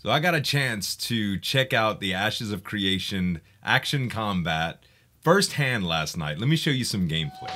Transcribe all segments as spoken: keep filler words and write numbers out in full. So I got a chance to check out the Ashes of Creation action combat firsthand last night. Let me show you some gameplay.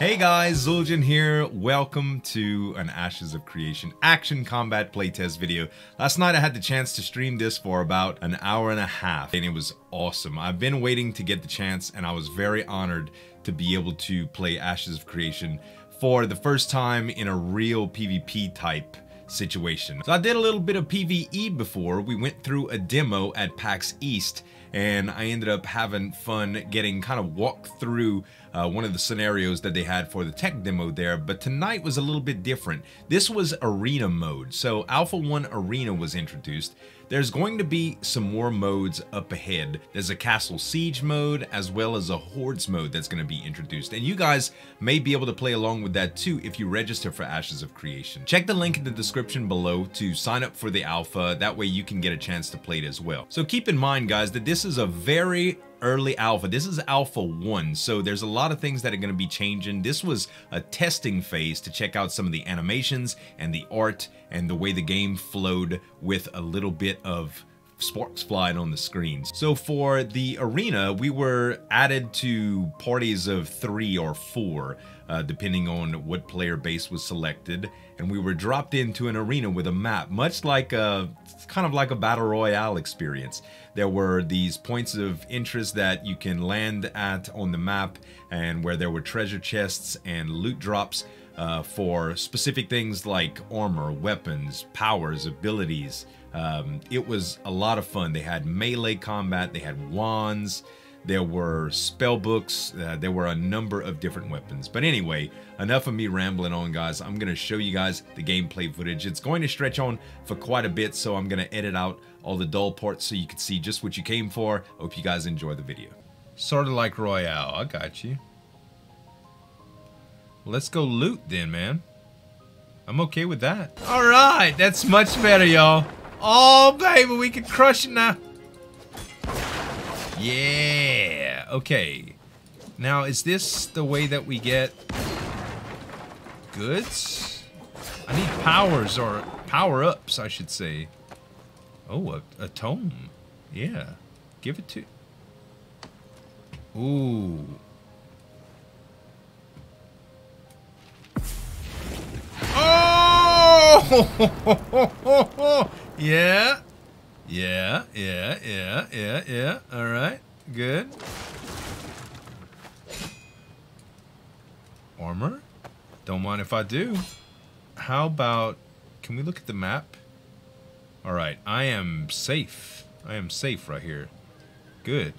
Hey guys, Zul'jin here. Welcome to an Ashes of Creation action combat playtest video. Last night I had the chance to stream this for about an hour and a half and it was awesome. I've been waiting to get the chance and I was very honored to be able to play Ashes of Creation for the first time in a real PvP type situation. So I did a little bit of PvE before. We went through a demo at PAX East and I ended up having fun getting kind of walked through uh, one of the scenarios that they had for the tech demo there, but tonight was a little bit different. This was arena mode, so Alpha one Arena was introduced. There's going to be some more modes up ahead. There's a Castle Siege mode as well as a Hordes mode that's going to be introduced, and you guys may be able to play along with that too if you register for Ashes of Creation. Check the link in the description below to sign up for the alpha, that way you can get a chance to play it as well. So keep in mind guys that this is a very early alpha. This is alpha one, so there's a lot of things that are going to be changing. This was a testing phase to check out some of the animations and the art and the way the game flowed with a little bit of sparks flying on the screens. So for the arena, we were added to parties of three or four, uh, depending on what player base was selected, and we were dropped into an arena with a map, much like a kind of like a battle royale experience. There were these points of interest that you can land at on the map, and where there were treasure chests and loot drops uh, for specific things like armor, weapons, powers, abilities. Um, it was a lot of fun. They had melee combat, they had wands, there were spell books, uh, there were a number of different weapons. But anyway, enough of me rambling on guys. I'm going to show you guys the gameplay footage. It's going to stretch on for quite a bit, so I'm going to edit out all the dull parts so you can see just what you came for. Hope you guys enjoy the video. Sort of like Royale, I got you. Let's go loot then, man. I'm okay with that. Alright, that's much better, y'all. Oh, baby, we can crush it now. Yeah. Okay. Now, is this the way that we get goods? I need powers or power-ups, I should say. Oh, a, a tome. Yeah. Give it to... Ooh. Oh! Yeah, yeah, yeah, yeah, yeah, yeah. All right, good. Armor? Don't mind if I do. How about, can we look at the map? All right, I am safe. I am safe right here. Good.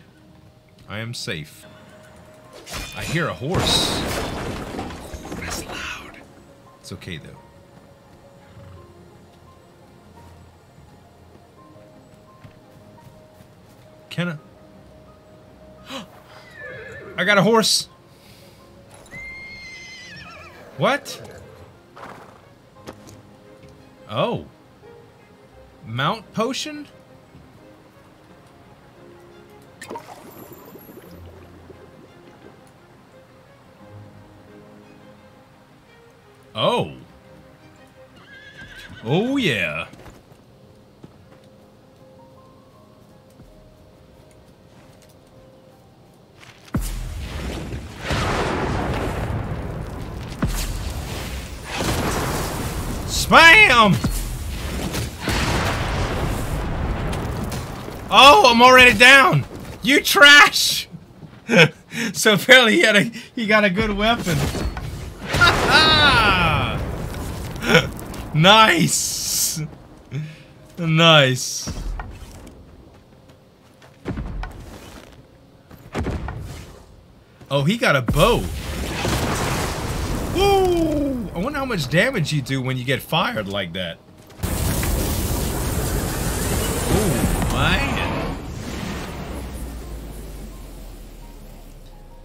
I am safe. I hear a horse. That's loud. It's okay though. Can I? I got a horse. What? Oh. Mount potion? Oh. Oh yeah. Bam! Oh, I'm already down. You trash! So apparently he had a he got a good weapon. Nice, nice. Oh, he got a bow. Woo! I wonder how much damage you do when you get fired like that. Oh, man.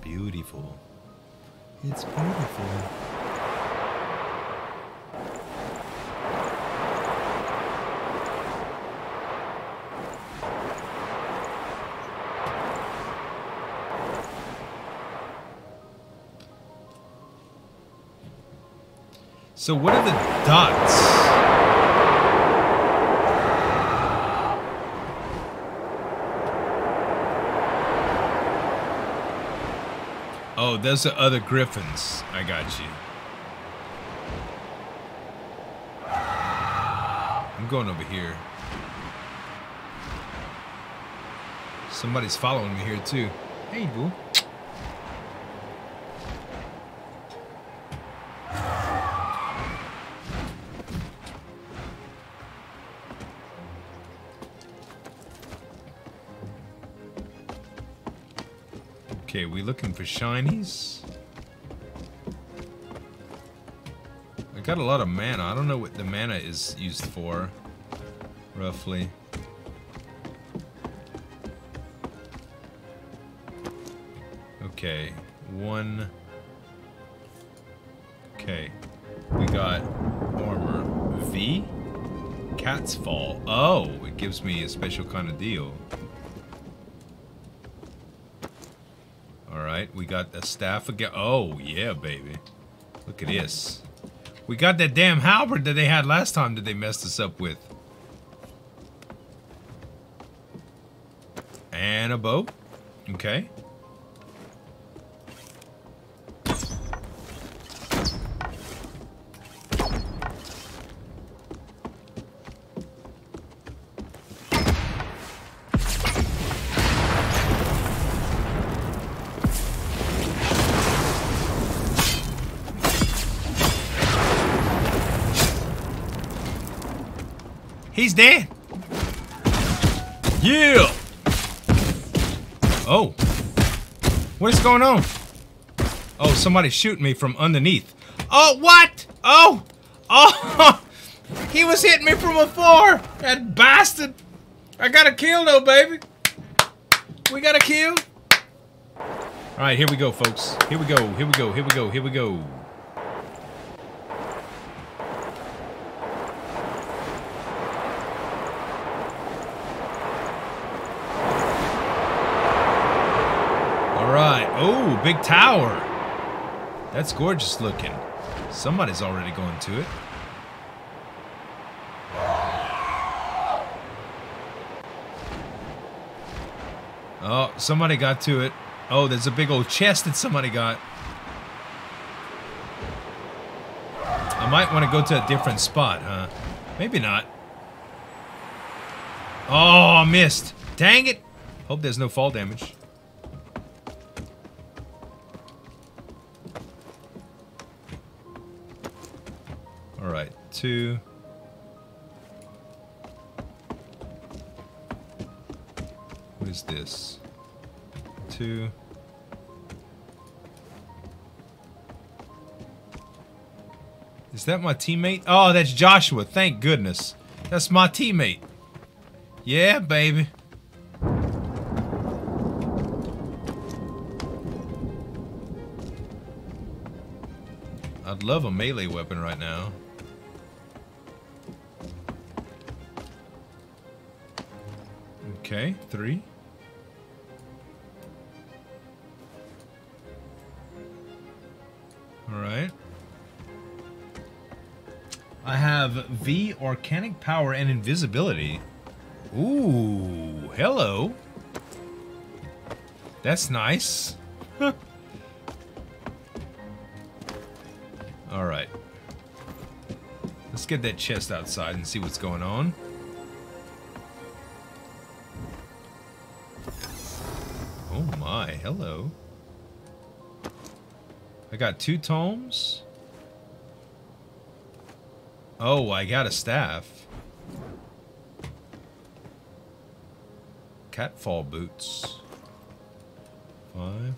Beautiful. It's beautiful. So what are the dots? Oh, those are other griffins. I got you. I'm going over here. Somebody's following me here too. Hey, boo. Okay, we looking for shinies. I got a lot of mana. I don't know what the mana is used for, roughly. Okay, one. Okay, we got armor. V? Cat's Fall. Oh, it gives me a special kind of deal. We got a staff again. Oh, yeah, baby. Look at this. We got that damn halberd that they had last time that they messed us up with. And a bow. Okay. He's dead. Yeah. Oh. What is going on? Oh, somebody's shooting me from underneath. Oh, what? Oh. Oh. He was hitting me from afar. That bastard. I got a kill, though, baby. We got a kill. All right, here we go, folks. Here we go. Here we go. Here we go. Here we go. Oh, big tower. That's gorgeous looking. Somebody's already going to it. Oh, somebody got to it. Oh, there's a big old chest that somebody got. I might want to go to a different spot, huh? Maybe not. Oh, I missed. Dang it. Hope there's no fall damage. Two. What is this? Two. Is that my teammate? Oh, that's Joshua. Thank goodness. That's my teammate. Yeah, baby. I'd love a melee weapon right now. Okay, three. All right. I have V, Organic Power, and Invisibility. Ooh, hello. That's nice. All right. Let's get that chest outside and see what's going on. Hello. I got two tomes. Oh, I got a staff. Catfall boots. Five.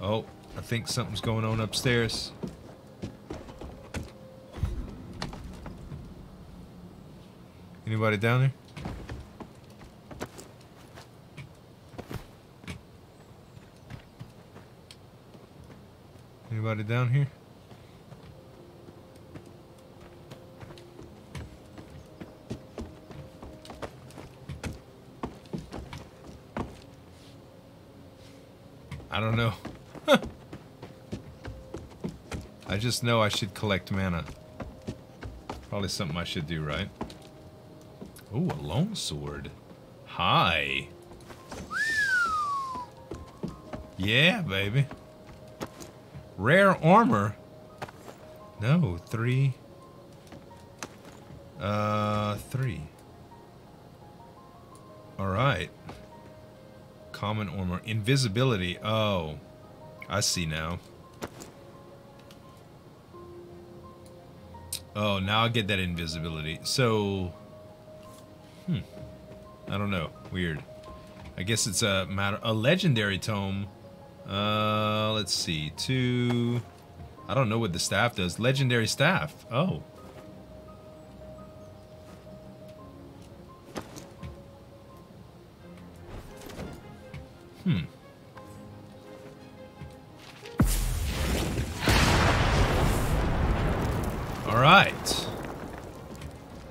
Oh, I think something's going on upstairs. Anybody down there? Anybody down here? I don't know. I just know I should collect mana. Probably something I should do, right? Ooh, a longsword. Hi. Yeah, baby. Rare armor. No, three. Uh, three. Alright. Common armor. Invisibility. Oh. I see now. Oh, now I get that invisibility. So... Hmm. I don't know. Weird. I guess it's a matter... A legendary tome. Uh, let's see. Two... I don't know what the staff does. Legendary staff. Oh. Hmm. Alright.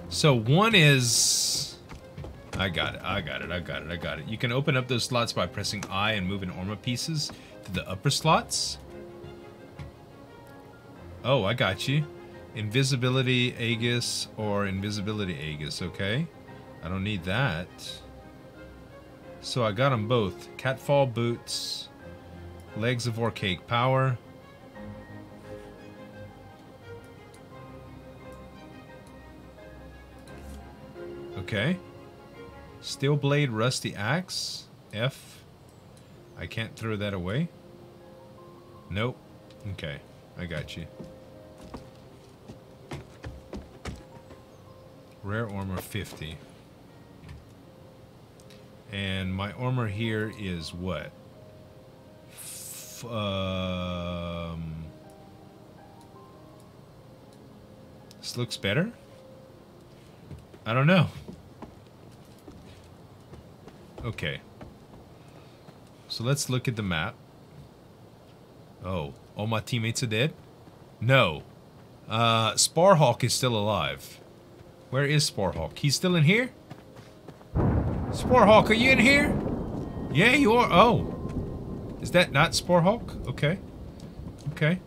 So one is... I got it, I got it, I got it, I got it. You can open up those slots by pressing I and moving armor pieces to the upper slots. Oh, I got you. Invisibility Aegis or Invisibility Aegis, okay. I don't need that. So I got them both. Catfall Boots. Legs of Archaic Power. Okay. Steel Blade Rusty Axe. F. I can't throw that away. Nope. Okay. I got you. Rare Armor fifty. And my armor here is what? F um, this looks better? I don't know. Okay. So let's look at the map. Oh, all my teammates are dead? No. Uh, Sparhawk is still alive. Where is Sparhawk? He's still in here? Sparhawk, are you in here? Yeah, you are. Oh. Is that not Sparhawk? Okay. Okay.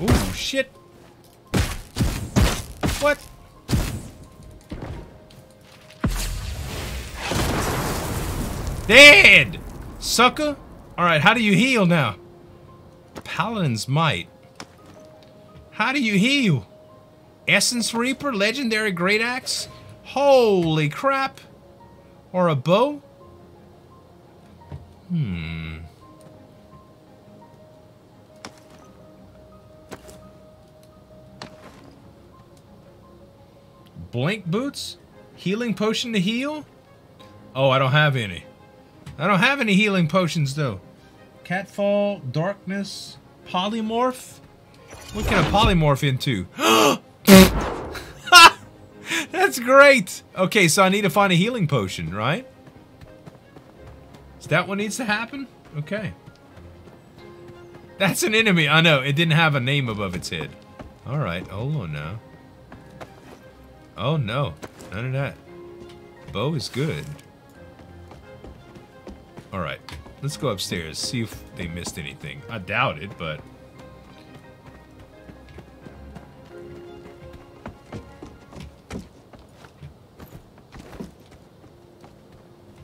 Oh, shit. What? Dead! Sucker? Alright, how do you heal now? Paladin's Might. How do you heal? Essence Reaper? Legendary Great Axe? Holy crap! Or a bow? Hmm... Blink boots? Healing potion to heal? Oh, I don't have any. I don't have any healing potions, though. Catfall, darkness, polymorph? What can a polymorph into? That's great! Okay, so I need to find a healing potion, right? Is that what needs to happen? Okay. That's an enemy. I know, it didn't have a name above its head. Alright, hold on now. Oh no, none of that. Bow is good. Alright, let's go upstairs, see if they missed anything. I doubt it, but...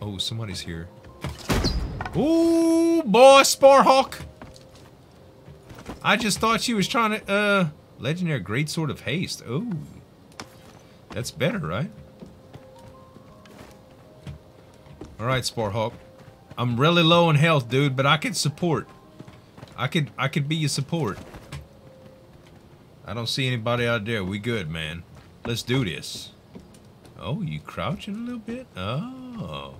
Oh, somebody's here. Ooh, boy, Sparhawk! I just thought she was trying to, uh... Legendary Greatsword of Haste, ooh. That's better, right? Alright, Sparhawk. I'm really low in health, dude, but I can support. I could I could be your support. I don't see anybody out there. We good, man. Let's do this. Oh, you crouching a little bit? Oh.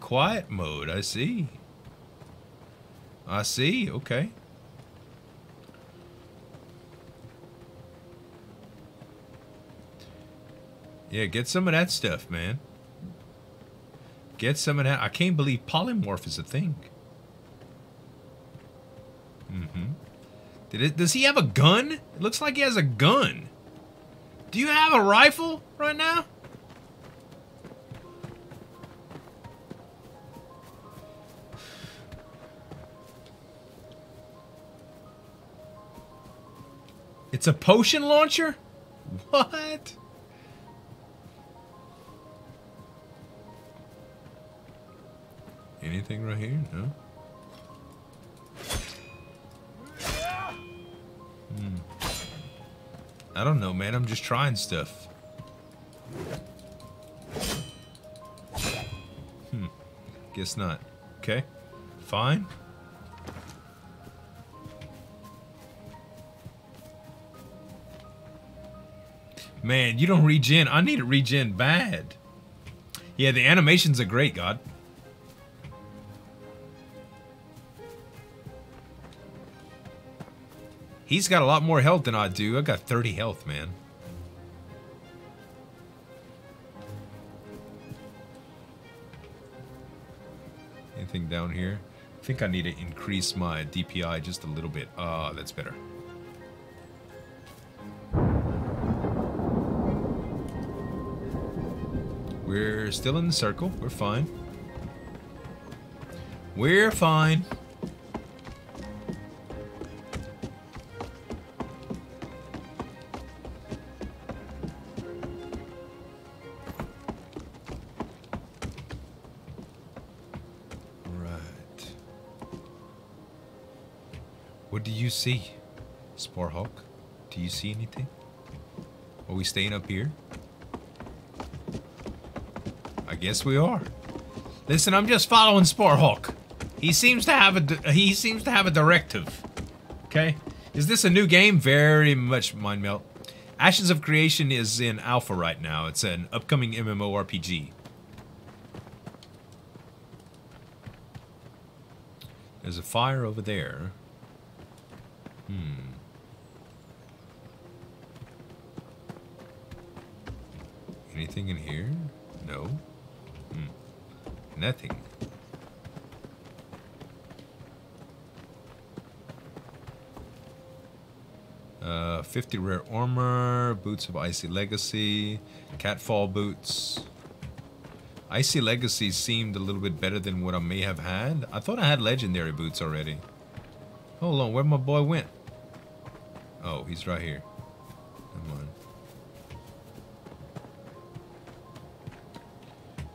Quiet mode, I see. I see, okay. Yeah, get some of that stuff, man. Get some of that. I can't believe polymorph is a thing. Mm-hmm. Did it, does he have a gun? It looks like he has a gun. Do you have a rifle right now? It's a potion launcher? What? Anything right here? No? Hmm. I don't know, man. I'm just trying stuff. Hmm. Guess not. Okay. Fine. Man, you don't regen. I need to regen bad. Yeah, the animations are great, God. He's got a lot more health than I do. I got thirty health, man. Anything down here? I think I need to increase my D P I just a little bit. Ah, uh, that's better. We're still in the circle. We're fine. We're fine. All right. What do you see, Sparhawk? Do you see anything? Are we staying up here? Yes, we are. Listen, I'm just following Sparhawk. He seems to have a he seems to have a directive. Okay, is this a new game? Very much, mind melt. Ashes of Creation is in alpha right now. It's an upcoming M M O R P G. There's a fire over there. Hmm. Anything in here? No. Nothing. Uh, fifty rare armor, boots of Icy Legacy, Catfall boots. Icy Legacy seemed a little bit better than what I may have had. I thought I had legendary boots already. Hold on, where my boy went? Oh, he's right here. Come on.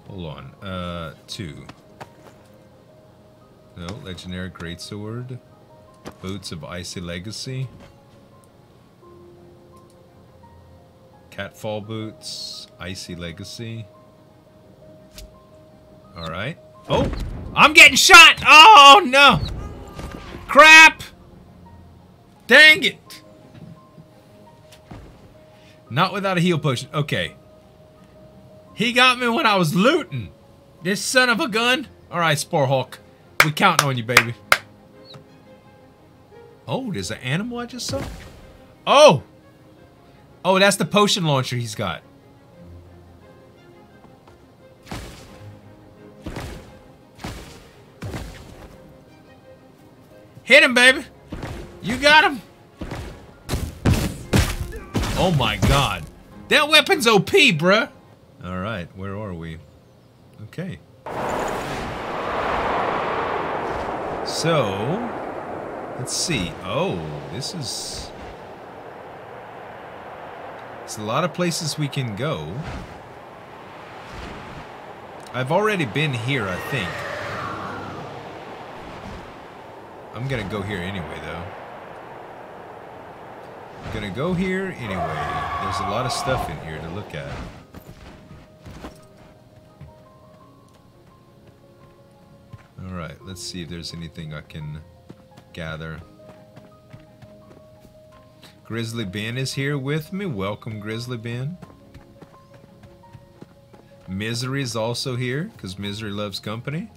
Hold on, uh, two. No, legendary greatsword. Boots of Icy Legacy. Catfall boots, Icy Legacy. Alright. Oh! I'm getting shot! Oh no! Crap! Dang it! Not without a heal potion. Okay. He got me when I was looting. This son of a gun. All right, Sparhawk. We counting on you, baby. Oh, there's an animal I just saw. Oh. Oh, that's the potion launcher he's got. Hit him, baby. You got him. Oh, my God. That weapon's O P, bruh. All right, where are we? Okay. So, let's see. Oh, this is... There's a lot of places we can go. I've already been here, I think. I'm gonna go here anyway, though. I'm gonna go here anyway. There's a lot of stuff in here to look at. Alright, let's see if there's anything I can gather. Grizzly Ben is here with me. Welcome, Grizzly Ben. Misery is also here, because Misery loves company.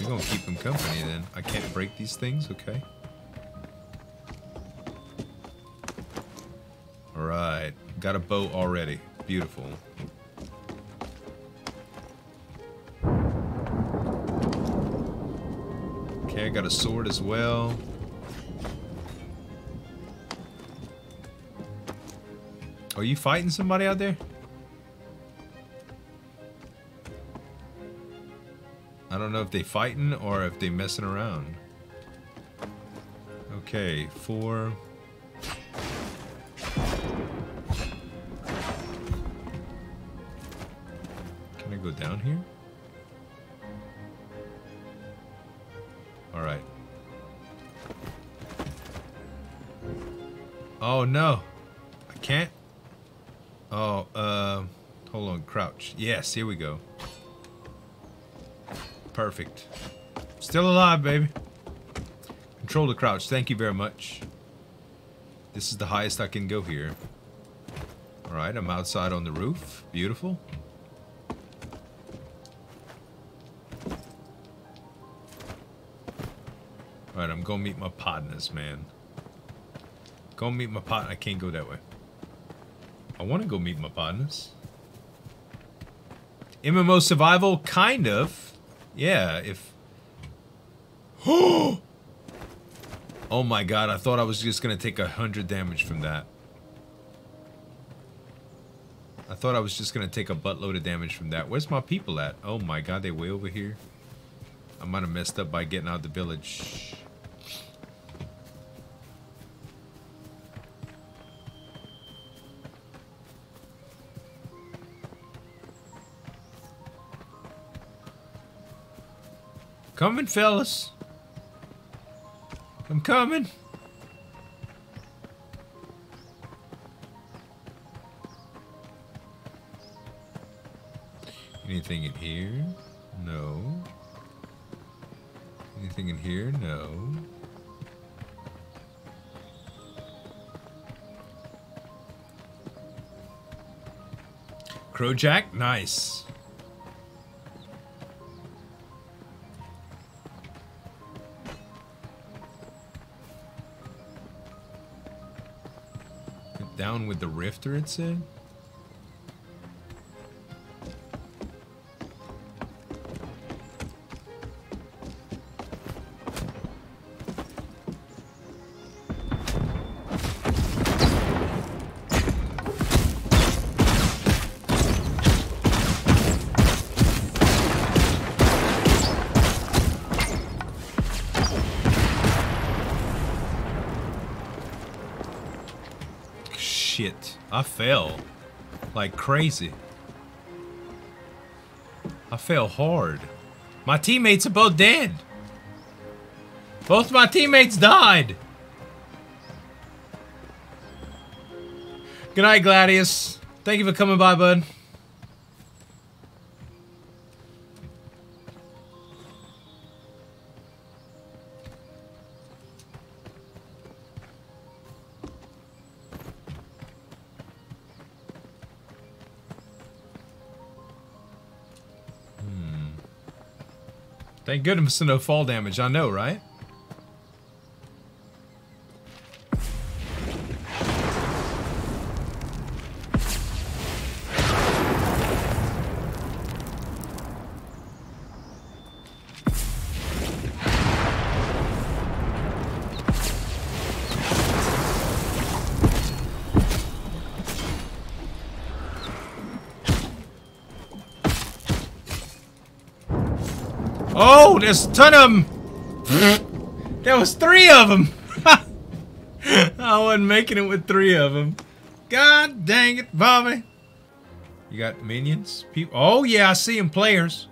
We're going to keep him company then. I can't break these things, okay. Alright, got a bow already. Beautiful. Okay, I got a sword as well. Are you fighting somebody out there? I don't know if they fighting or if they messing around. Okay, four. Can I go down here? All right. Oh no, I can't. Oh, uh, hold on, crouch. Yes, here we go. Perfect. Still alive, baby. Control the crouch. Thank you very much. This is the highest I can go here. All right, I'm outside on the roof. Beautiful. All right, I'm gonna meet my partners, man. Go meet my partner. I can't go that way. I want to go meet my partners. M M O survival, kind of. Yeah, if... Oh! Oh my god, I thought I was just going to take a hundred damage from that. I thought I was just going to take a buttload of damage from that. Where's my people at? Oh my god, they way over here. I might have messed up by getting out of the village. Coming, fellas. I'm coming. Anything in here? No. Anything in here? No. Crowjack? Nice. Down with the rifter, it said. I fell like crazy. I fell hard. My teammates are both dead. Both my teammates died. Good night, Gladius. Thank you for coming by, bud. Thank goodness for no fall damage, I know, right? There's a ton of them. There was three of them. I wasn't making it with three of them. God dang it, Bobby. You got minions? People? Oh, yeah, I see them, players.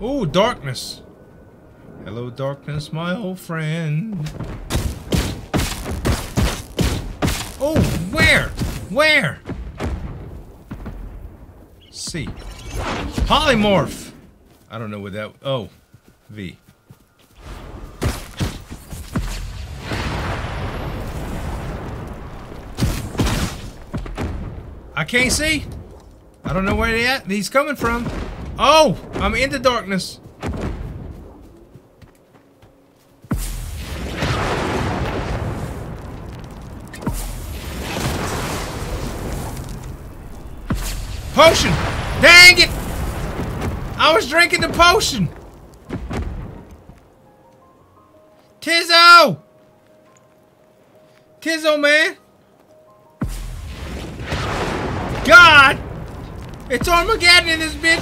Oh, darkness. Hello, darkness, my old friend. Oh, where? Where? C. Polymorph. I don't know what that... Oh, V. can't see. I don't know where they at. He's coming from. Oh, I'm in the darkness. Potion. Dang it. I was drinking the potion. Tizzo. Tizzo, man. God. It's Armageddon in this bitch.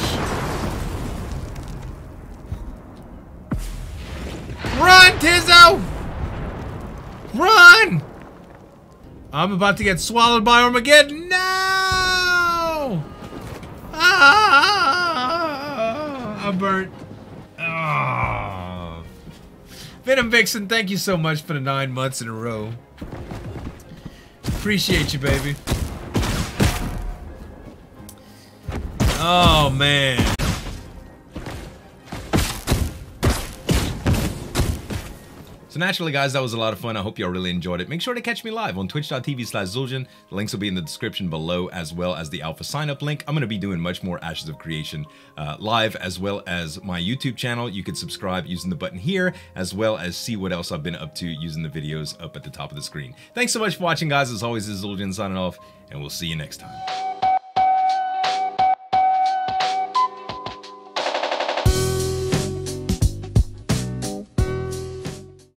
Run, Tizzo. Run. I'm about to get swallowed by Armageddon. No. Ah, I'm burnt. Ah. Venom Vixen, thank you so much for the nine months in a row. Appreciate you, baby. Oh, man. So naturally, guys, that was a lot of fun. I hope y'all really enjoyed it. Make sure to catch me live on twitch dot t v slash Zul'jin. The links will be in the description below, as well as the alpha sign-up link. I'm going to be doing much more Ashes of Creation uh, live, as well as my YouTube channel. You can subscribe using the button here, as well as see what else I've been up to using the videos up at the top of the screen. Thanks so much for watching, guys. As always, this is Zul'jin signing off, and we'll see you next time.